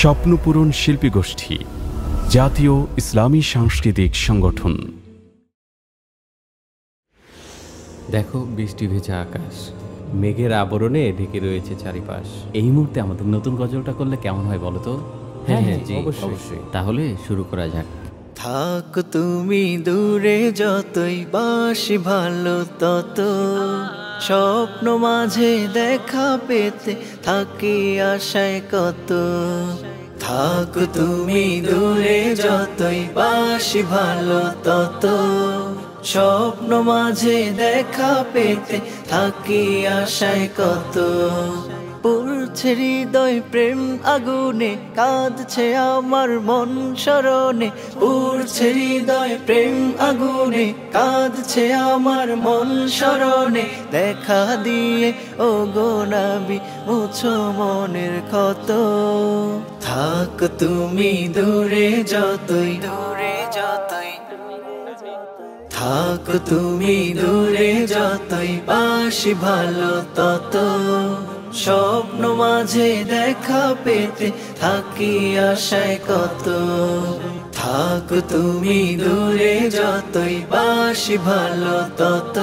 স্বপ্নপূরণ শিল্পী গোষ্ঠী জাতীয় ইসলামী সাংস্কৃতিক সংগঠন। দেখো বৃষ্টি ভেজা আকাশ, মেঘের আবরণে ঢেকে রয়েছে চারিপাশ। এই মুহূর্তে আমাদের নতুন গজলটা করলে কেমন হয় বলো তো? হ্যাঁ হ্যাঁ জি অবশ্যই। তাহলে শুরু করা যাক। থাকো তুমি দূরে যতই, বাসি ভালো তত, স্বপ্ন মাঝে দেখা পেতে থাকি আশায় কত। থাকো তুমি দূরে যতই, বাসি ভালো তত, স্বপ্ন মাঝে দেখা পেতে থাকি আশায় কত। পুড়ছে হৃদয় প্রেম আগুনে, কাঁদছে আমার মন শরণে। পুড়ছে হৃদয় প্রেম আগুনে, কাঁদছে আমার মন শরণে। দেখা দিয়ে ও গো নবী মুছো মনের ক্ষত। থাকো তুমি দূরে যতই, দূরে যতই, থাকো তুমি দূরে যতই, বাসি ভালো তত, স্বপ্ন মাঝে দেখা পেতে থাকি আশায় কত। থাকো তুমি দূরে যতই, বাসি ভালো তত,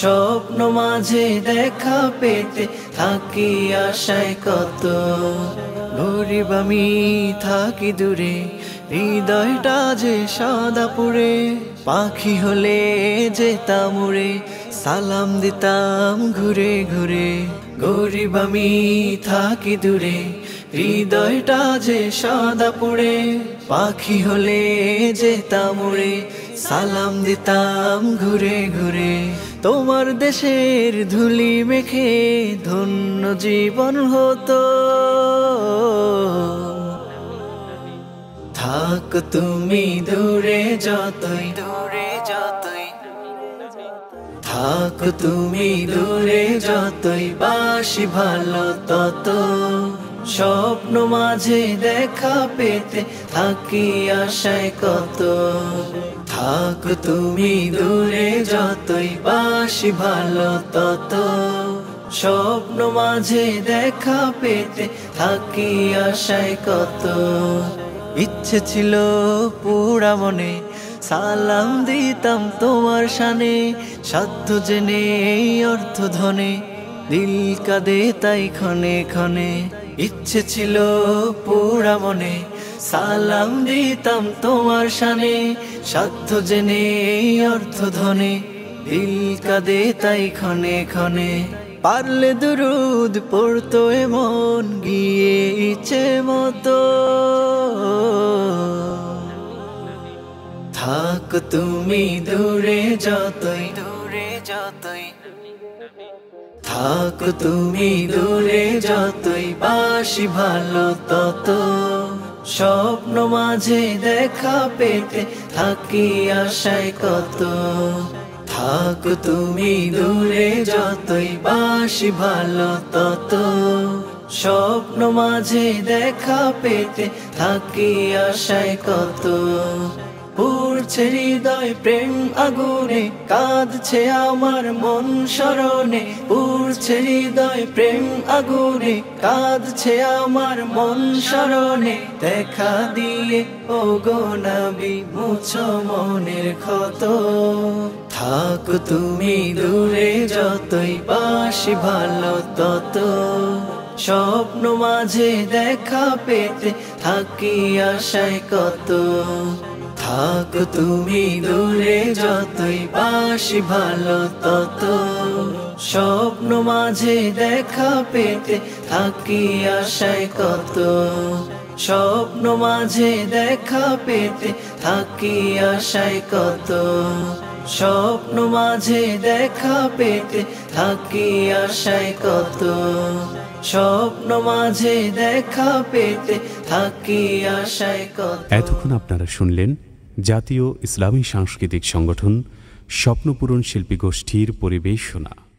স্বপ্ন মাঝে দেখা পেতে থাকি আশায় কত। গরিব আমি থাকি দূরে, হৃদয়টা যে সাদা পুড়ে, পাখি হলে যেতাম উড়ে, সালাম দিতাম ঘুরে ঘুরে। গরিব আমি থাকি দূরে, হৃদয়টা যে সাদা পুড়ে, পাখি হলে যেতাম উড়ে, সালাম দিতাম ঘুরে ঘুরে। তোমার দেশের ধুলি মেখে ধন্য জীবন হতো। থাকো তুমি দূরে যতই, দূরে যতই, থাকো তুমি দূরে যতই, বাসি ভালো তত, স্বপ্ন মাঝে দেখা পেতে থাকি আশায় কত। থাকো তুমি দূরে যতই, বাসি ভালো তত, স্বপ্ন মাঝে দেখা পেতে থাকি আশায় কত। ইচ্ছে ছিল পুরা মনে, সালাম দিতাম তোমার শানে, সাধ্য জেনে অর্থ ধনে, দিল কাঁদে তাই ক্ষণে ক্ষণে। ইচ্ছে ছিল পুরা মনে, সালাম দিতাম তোমার শানে, সাধ্য জেনে অর্থ ধনে, দিল কাঁদে তাই ক্ষণে ক্ষণে। পারলে দুরুদ পড়তো এমন গিয়ে ইচ্ছে মতো। থাকো তুমি দূরে যতই, দূরে যতই, থাকো তুমি দূরে যতই, বাসি ভালো তত, স্বপ্ন মাঝে দেখা পেতে থাকি আশায় কত। থাকো তুমি দূরে যতই, বাসি ভালো তত, স্বপ্ন মাঝে দেখা পেতে থাকি আশায় কত। পুড়ছে হৃদয় প্রেম আগুনে, কাঁদছে আমার মন শরণে। পুড়ছে হৃদয় প্রেম আগুনে, কাঁদছে আমার মন শরণে। দেখা দিয়ে ও গো নবী মুছো মনের ক্ষত। থাকো তুমি দূরে যতই, বাসি ভালো তত, স্বপ্ন মাঝে দেখা পেতে থাকি আশায় কত। থাকো তুমি দূরে যতই, বাসি ভালো তত, স্বপ্ন মাঝে দেখা পেতে থাকি আশায় কত। স্বপ্ন মাঝে দেখা পেতে থাকি আশায় কত। স্বপ্ন মাঝে দেখা পেতে থাকি আশায় কত। স্বপ্ন মাঝে দেখা পেতে থাকি আশায় কত। এতক্ষণ আপনারা শুনলেন জাতীয় ইসলামী সাংস্কৃতিক সংগঠন স্বপ্নপূরণ শিল্পী গোষ্ঠীর পরিবেশনা।